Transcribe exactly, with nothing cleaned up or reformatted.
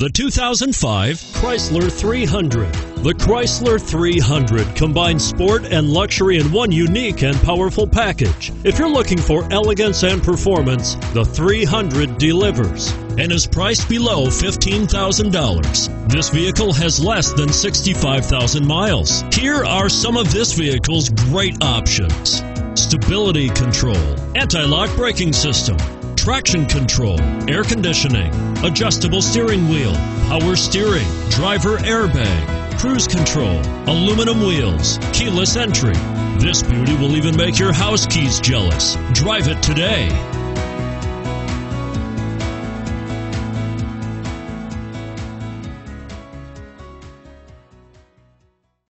The two thousand five Chrysler three hundred. The Chrysler three hundred combines sport and luxury in one unique and powerful package. If you're looking for elegance and performance, the three hundred delivers and is priced below fifteen thousand dollars. This vehicle has less than sixty-five thousand miles. Here are some of this vehicle's great options: stability control, anti-lock braking system, traction control, air conditioning, adjustable steering wheel, power steering, driver airbag, cruise control, aluminum wheels, keyless entry. This beauty will even make your house keys jealous. Drive it today.